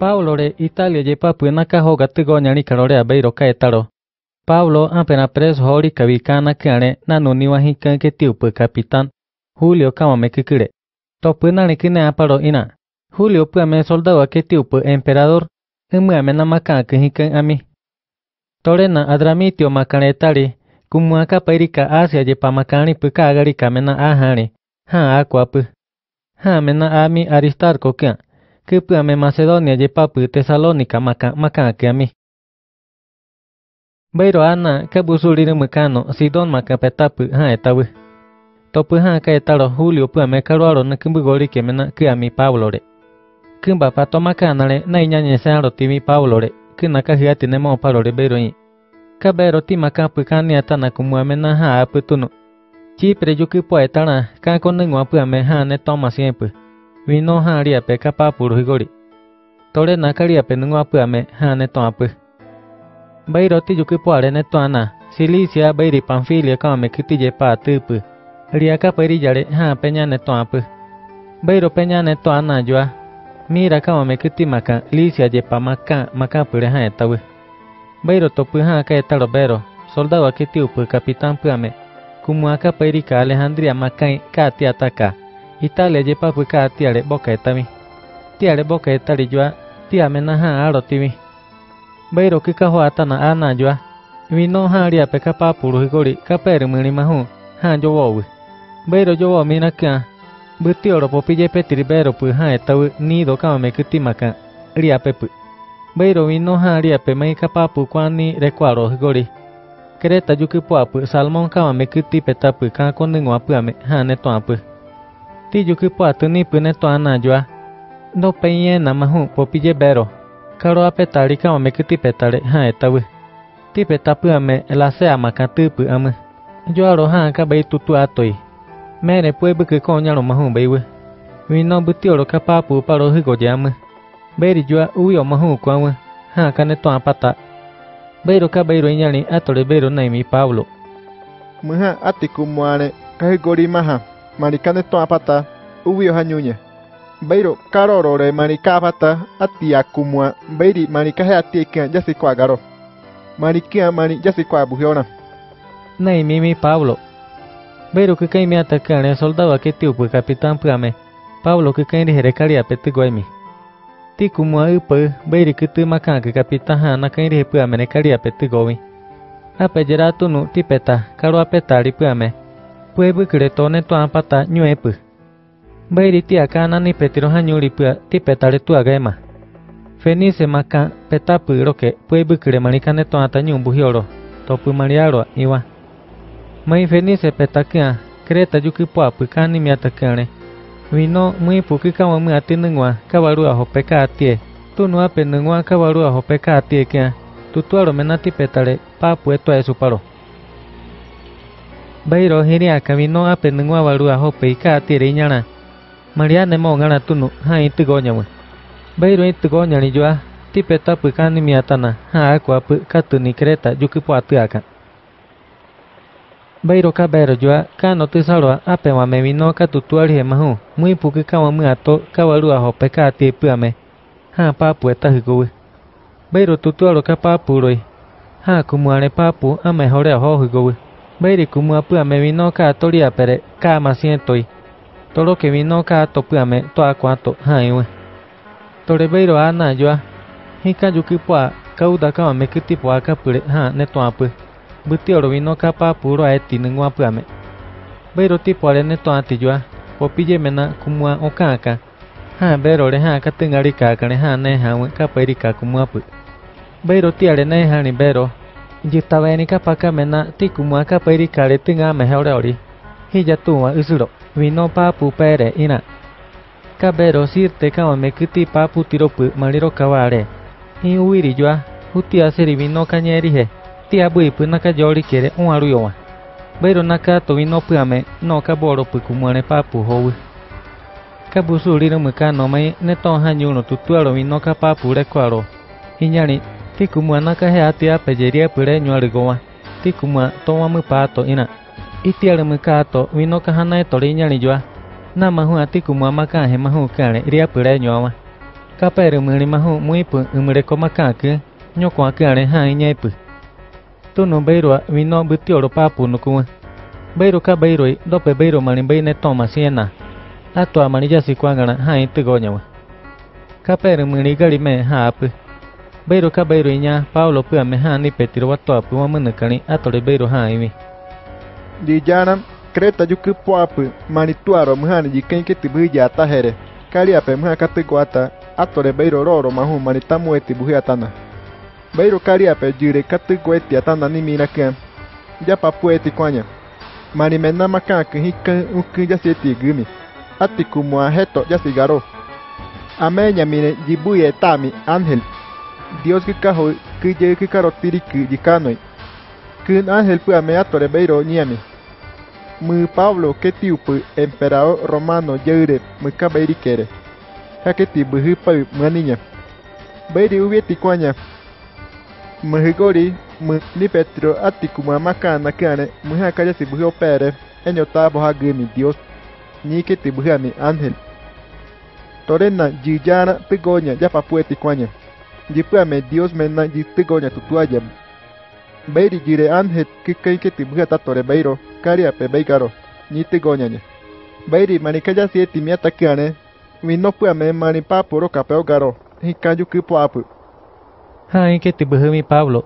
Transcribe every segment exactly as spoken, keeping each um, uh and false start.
Paulo re Italia yepa puenaka hogatigo nyanikarore abeiroka etaro. Paulo ampena preso hori kabikana kane nanuniwa hikanke tiupu capitán Julio kamamekikire. Topuenane kine aparo ina. Julio puame soldado ake tiupu emperador. Emuame namakanke hikan ami. Torena adramitio makanetari. Kumuaka pairika Asia yepa makani puka agarika mena ahani. Ha akuapu. Ha mena ami Aristarco kia. Kipuame Macedonia yepapu Tesalónica maka makanke ami. Beiro ana kabusulire mekano Sidon makapetapu ha etawu. Topu ha ka etaro Julio puame karuaro na kimbugori kemena kiami Paulo re. Kimba pato makanare na iñañesearo timi Paulo re. Kinaka hiatinemo paro re beiro i. Kabero timakapu kaniatana kumuamena ha aputunu. Chipre yuki poetana kakonengua puame ha ne toma siempre. Vino ha riape kapapuru higori. Tore nakariape nengua puame ha ne tomapu. Beiroti yuki poare ne toana. Silicia beiri panfilia kame kitille pa tupu. Riaka perillare ha peña ne tomapu. Beiro peña ne toana yoa. Mira kame kitimaka licia yepa maka makapure ha etawu. Beiro topu ha kaetaro bero. Soldado akitiupu capitán puame. Kumuaka perika Alejandría makai kati ataka. Italia yepa puka tiare boca etami. Tiare boca etari yoa. Tiamena ha arotimi. Beiro kikaho atana ana yoa. Vino ha riape kapapuru higori kapere milimahu. Ha yowowi. Beiro yowo minaka. Butioro popille petiri bero pu ha etawi nido kamame kitimaka. Riape pu. Beiro vino ha riape mai kapapu kwani recuaro higori. Kereta yuki puapu salmon kamame kitipetapu kakonengua puame ha netoapu. Ti yuki puatu nipu netoana yoa. No peyena mahu popille bero. Karo apetari kamame kitipetare ha etawi. Tipetapuame lasea makatupu ame. Yoaro ha kabei tutu atoi. Mere puebe kikonyalo mahu beiwe. Vino butioro kapapu paro higoye ame. Beri yoa uyo mahu kuame. Ha kanetoa pata. Beiro kabeiro iñani atore beiro naimi Pablo. Muja atiku muane higori maha. Marikane toa pata. Uyo hanyuñe. Beiro karorore marikapata atia kumua beiri marikaje atikia yasikuwa garo. Marikia mani yasikuwa bujiona. Naimimi Pablo. Beiro kikaimi atakane soldado akitiupu capitán puame. Pablo kikaini herekaria petiguaimi. Tikumua upu beiri kitu makanke capitán hana kairi puame nekaria petiguaimi. Apejera tunu tipeta karo apetari puame. Puebu kiretone toa pata nyuepu. Beiri tiakana ni petiroja ñuripua tipetare tuagema. Fenice maka petapu roke puebukire marikane toata ñumbujioro, topu mariaroa iwa. Mai fenice petakia, kreta yukipuapu kani miatakane. Vino muipuki kawami atinengua kabarua hopeka atie, tunua penengua kabarua hopeka atie kia, tutuaro menati petare papu etua esuparo. Beiro hiriaka vino apenengua barua hopeika atire iñana. Mariana mo ngana tunu ha itigoñamu. Beiro itigoñani yoa tipeta pukani miatana ha akua pukatuni kreta yukipuatuaka. Beiro kabero yoa kano tisaroa apema me vino katutuarje mahu muy pukikawa muato kawarua hopekati puame ha papu etahigowe. Beiro tutuaro kapapuroi ha kumuare papu amejore hohigowe. Beiri kumua puame vino katoria pere kama sientoi. Toro que vino ka topuame toa cuanto haiwe. Tore beiro ana yoa. Hika yukipua kauda kamame kitipua kapure ha netoapu. Butioro vino kapa puro aeti nengua puame. Beiro tipuare netoati yoa. Popille mena kumua okaka. Ha berore ha katengarika kane ha nehawe kaperika kumuapu. Beiro tiare nehani bero. Yitabeni kapaka mena tikumua kaperika le tinga mejore ori. Hiya tuwa usuro. Vino papu pere ina. Kabero sirte kamame kiti papu tiropu maliro kaware. Hi uiri yoa. Hutia seri vino kañerije. Tia buipu naka yori kere un aruyoa. Beiro nakato vino puame no kaboro pukumane papu howe. Kabusuriro mukano mai neton hanyuno tutuaro vino kapapu recuaro. Iñani tikumua nakajea tia pejeria pure nyuarigoa. Tikumua toma mupato ina. Itiare mukato vino kahana etoriñani yoa. Namahu atikumua makaje mahu kane riapure nyoa. Kapere umere maho muipu umere komakake, nyokwa kare hai nyaipu. Tono beirua vino butioro papu nukua. Beiro ka beiroi dope beiro marimbeine toma siena. Atua manijasi kuangana hai tigonyawa. Kapere umere garime haapu. Beiro ka beiroi nya Paulo pua mehani petiro watuapu wamanakani atore beiro haiwi. Dijanam Creta yuki puapu manituaro mhani jikenke tibuja atahere. Kaliape mha katiguata atore beiro roro mahu manitamu eti buhiatana. Beiro kaliape jire katigueti atana ni mirakan. Japapu eti kwanya. Manimena makanki hikan uki jaseti gumi. Atikumua heto jasigaro. Amenya mine jibuye tami angel. Dios kikaho kije kikarotiriki jikanoi. Kun angel pua me atore beiro niami. Muy Pablo que tiupe emperador romano yaure muy caberi quere, ya que tibu hipa muy niña, beri uvieti cuaña, muy gori muy ni petro atikuma macana cane muy acaya si bujo pere enyo tabo hagemi Dios ni que tibu mi ángel, torena yiyana pigoña ya papueti cuaña, yipuame Dios mena yitigoña tutuayam. Beiri jire ángel que que que tibuja tatore beiro Cariape beigaro, ni te goñaña. Beiri manicaya si etimiata kiane, vino puame manipapo rocapeo garo, y cayu kipo apu. Ay que tibuja mi Pablo.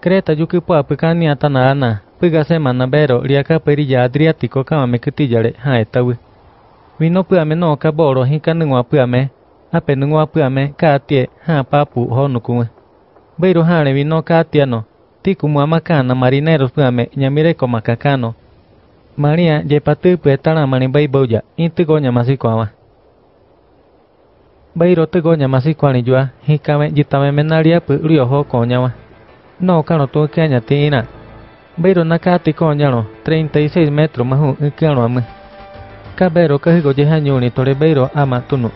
Creta yukipo apu caniata naana, pigase manabero, riaca perilla adriático camame kitillare, haetawi. Vino puame no caboro, y canengua puame, apenengua puame, catie, ha papu, honucume. Beiro hane vino catiano, tikuma macana marineros puame, ñamireco macacano. María yepatu puetana manibay boya, intigoña masicoama. Beiro tegoña masicoanillua, jicame yitame menaria pu riojo coñama. No cano tu caña tina. Beiro nacati coñano, treinta y seis metros más un canoame. Cabero cajigo yejañuni torebeiro ama tunu.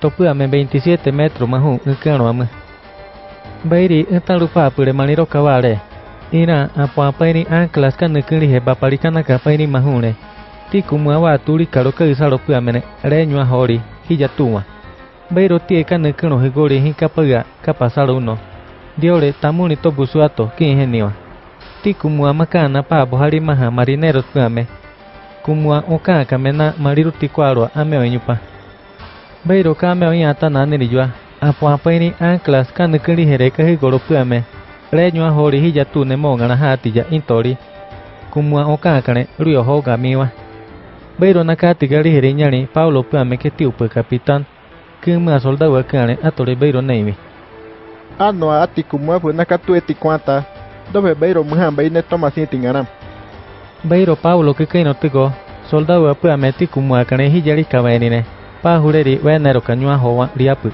Topuame veintisiete metros más un canoame. Beiri entalupa pure maniro cavare. Ira apuapairi anclas canecirige baparicana capairi mahune. Ticumuava turi caroca y salopuamene, reñua hori, hiyatuma. Beiro tie canecino higori hincapaga, capasar uno. Diore tamunito busuato, que ingenio. Ticumua macana pabo harimaha marineros puame. Cumua oca camena mariru ticuaro ameo eñupa. Beiro cameo yatana neriyua. Apuapaini anclas canecirige cajigoro puame. Reñua hori hiyatune mongana hatilla intori. Cumua ocacane, riojo gamiwa. Beiro nakatiga rigereñani, Pablo puame que tiupe capitán. Que más soldado cane atore beiro neimi. Anoa aticumua fue nakatueti cuanta. Dove beiro muhambeine toma sintinganam. Beiro Pablo que que no tigo. Soldado puame ticumua cane hiyarica venine. Pajureri venero cañua joa riapu.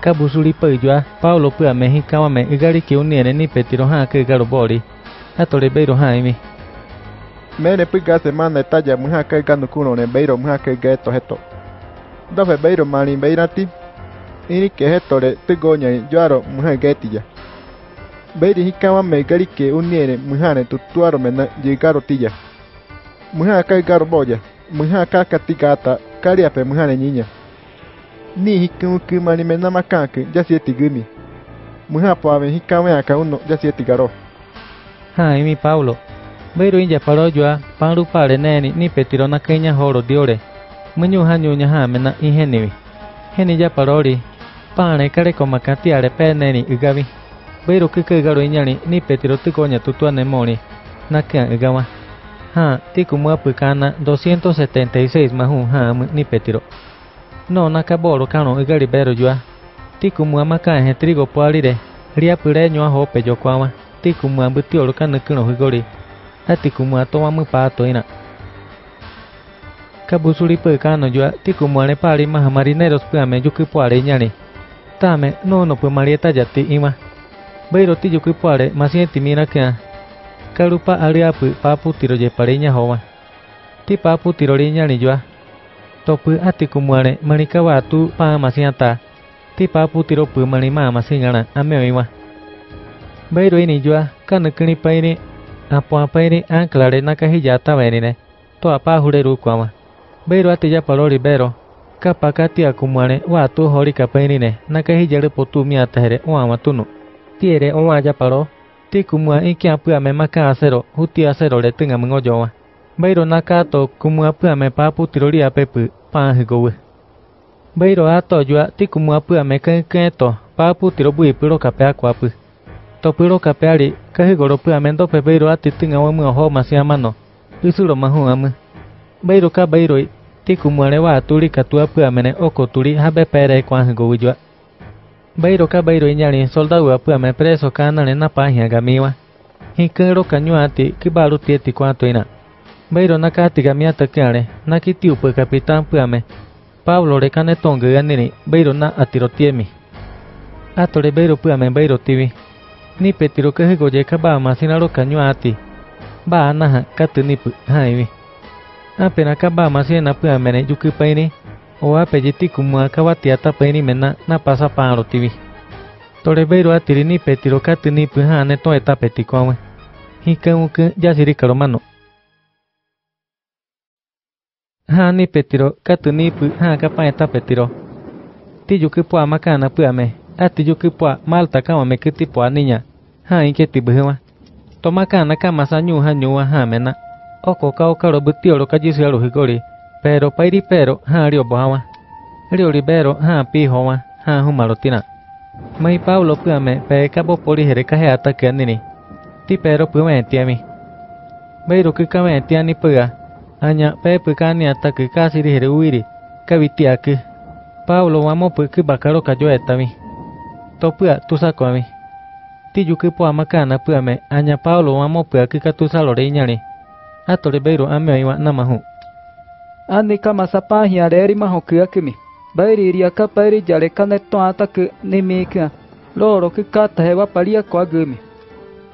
Cabusuli peyua, Pablo puame hicamame y gari que uniene ni petiroja que garobori, atore beiro jaime. Mene piga semana talla muja que ganucuno en beiro muja que geto geto. Dove beiro malin beirati, ini que getore tegoña y yuaro muja getilla. Beiri hicamame gari que uniene mujane tutuaro mena llegarotilla. Muja que garoboya, muja cacatigata, cariape mujane niña. Ni hikin que manimena macanque, ya siete gumi. Mujapo ave hicame acá uno, ya siete garo. Ay, mi Pablo. Beiro inja paro yoa, paru pare neni, ni petirona queña joro diore. Muñu hañuña jamena y genivi. Geni ya parori. Pane careco macatiare pe neni y gavi. Beiro que cagaro iñani, ni petiro ticoña tutuanemoni. Nacan y gama. Ja, ticumua pucana, doscientos setenta y seis más un jam, ni petiro. No nakaboro cano y garibero yua. Ticumua macaje trigo puarire. Ria pureño a jope yo cuama. Ticumua butioro canecino higori. Aticumua toma muy pato ina. Cabusuri pecano yua. Ticumua ne pari maja marineros puame yuki puare ñani. Tame, no no pues marieta yati ima. Beiro ti yuki puare, masienti mira que. Carupa ariapu papu tiro ye pareña jova. Ti papu tiro riñani yua. Topu aticumuare, manicabatu, pamasianta, tipa putiropu, manimama singana, ameoima. Beiro inijua, canecini paini, apuapaini, anclare, nacajillata venine, toa pajureru cuama. Beiro atilla paloribero, Ka pakati akumane wa tu hori kapainine nakahi jare potu miatere o amatunu. Tiere o aya paro. Ti kumua iki apuame maka acero, huti acero le tenga mengoyoa. Bairo nakato kumua apuame papu tiroria pepu, panjigowe. Bairo ato yua ti kumua apuame kanketo, papu tirobui puro capea cuapu. Topuro capeari, cajigoro puamento pepeiro ati tenga uamu ojo masia mano, isuro mahuamu. Bairo cabeiroi, ti kumuareva aturi catua puamene okoturi habe pere cuanjigowe yua. Bairo cabeiro iñari soldado apuame preso canal en la página gamiwa. Hinkero cañuati que baru tieti cuantoina. Bairo nakati gamiata care, nakitiu por capitán puame. Pablo recanetón ganini, bairo na atirotiemi. Atore bairo puame bairo tivi. Ni petiro que regoyeca ba masinaro cañuati. Ba naja catenipu haivi. Apenas caba masina puamene yukipaini. O apelliti como acabatiata penimena na pasa para tivi. Torebeiro atirini petiro catini pujane to etapeticoa. Hicamuca yasirica romano. Hani petiro catini puja capa etapetiro. Tiyukipua macana puame. Atiyukipua malta camame que tipo a niña. Hain que tibujua. Tomacana cama sañu hañua hamena. O coca o caro butio lo callisio lo rigori. Pero pairi pero ha rio bohawa. Rio libero ha pijoa ha humarotina. Mai Pablo puame pe cabo poligere cajeata que anini. Ti pero puame tiami. Beiro que came tiani puga. Aña pe pucani hasta que casi ligere uiri. Cavitia que. Pablo vamos porque bacaro cayó etami. Topua tu saco a mí. Ti yuki puamacana puame. Aña Pablo vamos porque catusa loreñani. Atore beiro a mi aiwa namahu. Ani kama sapa hiareri mahokia kimi. Bairiria kapari jale kaneto ataku nimika. Loro kikata hewa palia kwa gumi.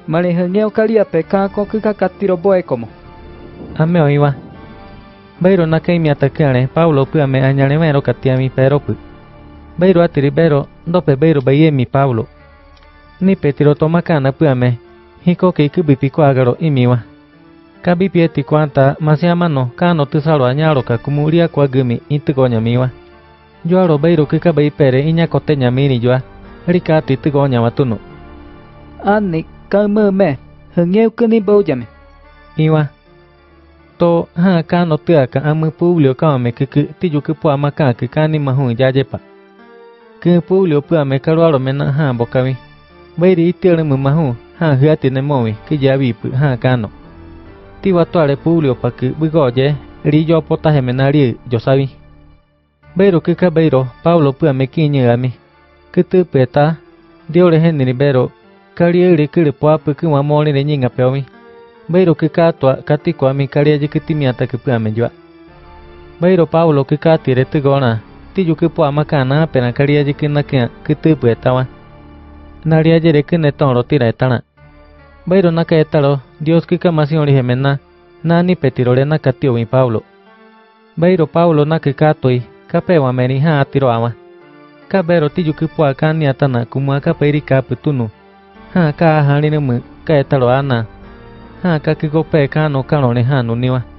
Maliheneo kalia pekanko kikakatiro boe como. Ameo iwa. Bairo nakaimi atakane, Paulo puame añalemero katiami peropu. Bairo atiribero, dope bairo bayemi Paulo. Ni petiro tomakana puame. Hiko kikubipiko agaro imiwa. Kabi pieti cuanta masiamano cano tesalo añaroca cumuria cuagumi integoña miwa. Yo a robeiro que cabe pere iña coteña mini yo a ricati tegoña matuno. Anni calmeme, hengeu cani boyame. Iwa. To ha cano teaca amu publio came que tiyu que puama ca que cani mahun ya yepa. Que publio puame caruaro mena ha bocami. Beiri itiaremu mahun ha hiatine movi que ya vipu ha cano. Tibatuare Publio para que bigoye, rillo potaje menari, yo sabí. Pero que cabeiro, Pablo puame quiñegami. Que te peta, diore generi pero, cariere que le pueda porque un amor le ñinga peomi. Pero que catua, catico a mi cariere que timiata que puame yo. Pero Pablo que catire te gona, tiyo que puama cana apenas cariere que naquea, que te petaba. Nariere que neton lo tira etana. Bairo nakaetaro, Dios que camasión gemena, nani petirorena catio mi Pablo. Bairo Pablo nakekatoi, capeo amerinja atiroama. Cabero tiyu que puacani atana como acaperica petunu. Ha ka harinemu, caetaro ana. Ha ka que gope cano canonejano niwa.